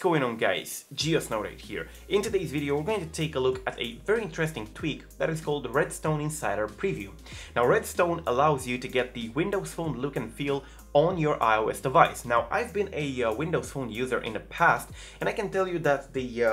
going on, guys? Gio Snow right here. In today's video we're going to take a look at a very interesting tweak that is called Redstone Insider Preview. Now Redstone allows you to get the Windows Phone look and feel on your iOS device. Now I've been a Windows Phone user in the past, and I can tell you that the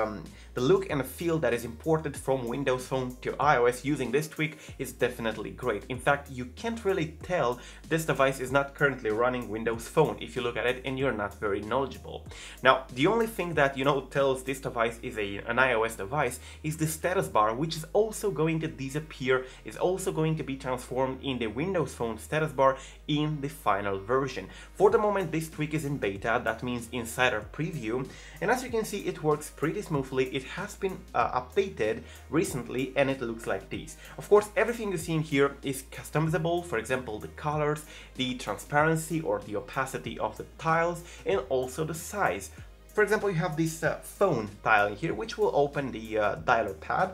look and feel that is imported from Windows Phone to iOS using this tweak is definitely great. In fact, you can't really tell this device is not currently running Windows Phone if you look at it and you're not very knowledgeable. Now the only thing that tells this device is an iOS device is the status bar, which is also going to disappear, is also going to be transformed in the Windows Phone status bar in the final version. For the moment, this tweak is in beta, that means Insider Preview, and as you can see, it works pretty smoothly. It has been updated recently, and it looks like this. Of course, everything you see in here is customizable, for example, the colors, the transparency or the opacity of the tiles, and also the size. For example, you have this phone tile in here, which will open the dialer pad.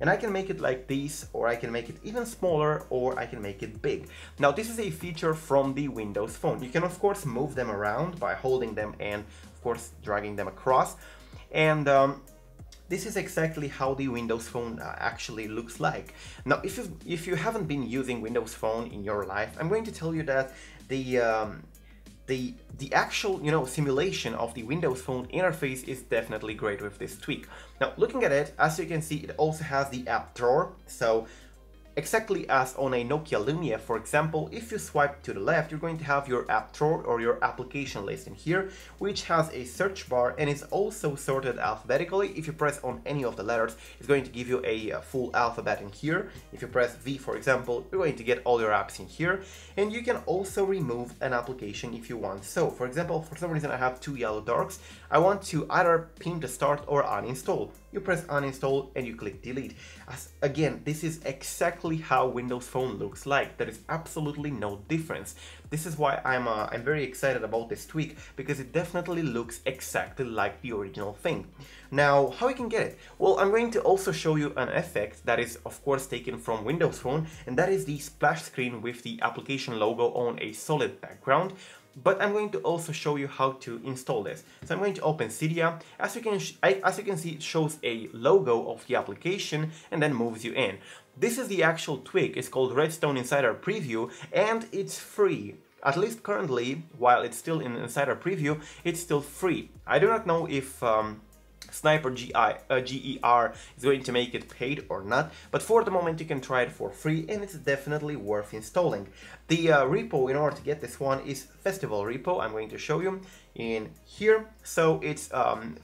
And I can make it like this, or I can make it even smaller, or I can make it big. Now this is a feature from the Windows Phone. You can of course move them around by holding them and of course dragging them across. And this is exactly how the Windows Phone actually looks like. Now if you haven't been using Windows Phone in your life, I'm going to tell you that the actual simulation of the Windows Phone interface is definitely great with this tweak. Now looking at it, as you can see, it also has the app drawer. So exactly as on a Nokia Lumia, for example, if you swipe to the left, you're going to have your app drawer or your application list in here, which has a search bar and is also sorted alphabetically. If you press on any of the letters, it's going to give you a full alphabet in here. If you press V, for example, you're going to get all your apps in here. And you can also remove an application if you want. So, for example, for some reason I have two yellow darks. I want to either pin the start or uninstall. You press uninstall and you click delete. Again, this is exactly how Windows Phone looks like. There is absolutely no difference. This is why I'm very excited about this tweak, because it definitely looks exactly like the original thing. Now, how we can get it? Well, I'm going to also show you an effect that is of course taken from Windows Phone, and that is the splash screen with the application logo on a solid background. But I'm going to also show you how to install this. So I'm going to open Cydia. As you can see, it shows a logo of the application and then moves you in. This is the actual tweak. It's called Redstone Insider Preview, and it's free. At least currently, while it's still in Insider Preview, it's still free. I do not know if Sniper GER is going to make it paid or not, but for the moment you can try it for free, and it's definitely worth installing. The repo in order to get this one is Festival repo. I'm going to show you in here. So it's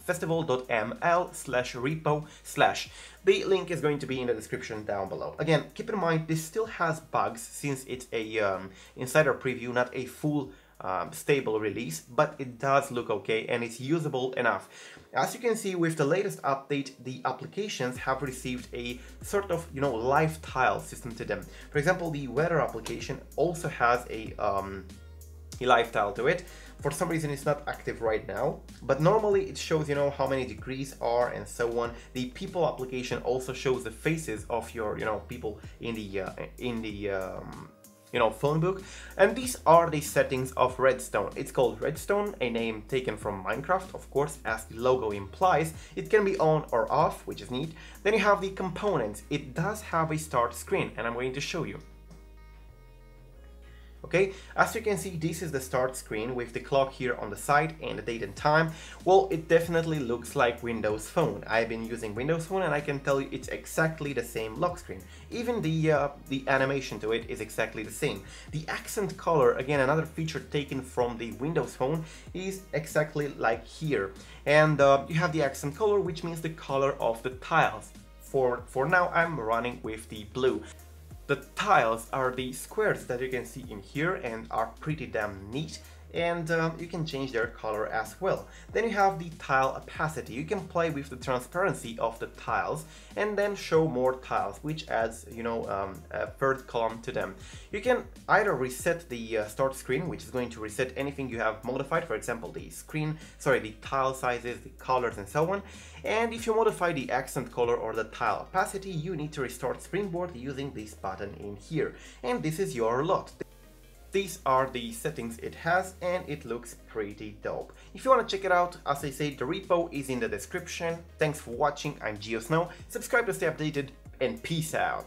festival.ml/repo/. The link is going to be in the description down below. Again, keep in mind this still has bugs since it's a Insider Preview, not a full stable release, but it does look okay and it's usable enough. As you can see, with the latest update, the applications have received a sort of live tile system to them. For example, the weather application also has a live tile to it. For some reason it's not active right now, but normally it shows how many degrees are and so on. The people application also shows the faces of your people in the phone book. And these are the settings of Redstone. It's called Redstone, a name taken from Minecraft, of course, as the logo implies. It can be on or off, which is neat. Then you have the components. It does have a start screen, and I'm going to show you. Okay, as you can see, this is the start screen with the clock here on the side and the date and time. Well, it definitely looks like Windows Phone. I've been using Windows Phone and I can tell you it's exactly the same lock screen. Even the animation to it is exactly the same. The accent color, again, another feature taken from the Windows Phone, is exactly like here. And you have the accent color, which means the color of the tiles. For now, I'm running with the blue. The tiles are the squares that you can see in here and are pretty damn neat, and you can change their color as well. Then you have the tile opacity. You can play with the transparency of the tiles and then show more tiles, which adds a third column to them. You can either reset the start screen, which is going to reset anything you have modified, for example the tile sizes, the colors and so on. And if you modify the accent color or the tile opacity, you need to restart SpringBoard using this button in here, and this is your lot. These are the settings it has, and it looks pretty dope. If you want to check it out, as I said, the repo is in the description. Thanks for watching, I'm Gio Snow, subscribe to stay updated, and peace out!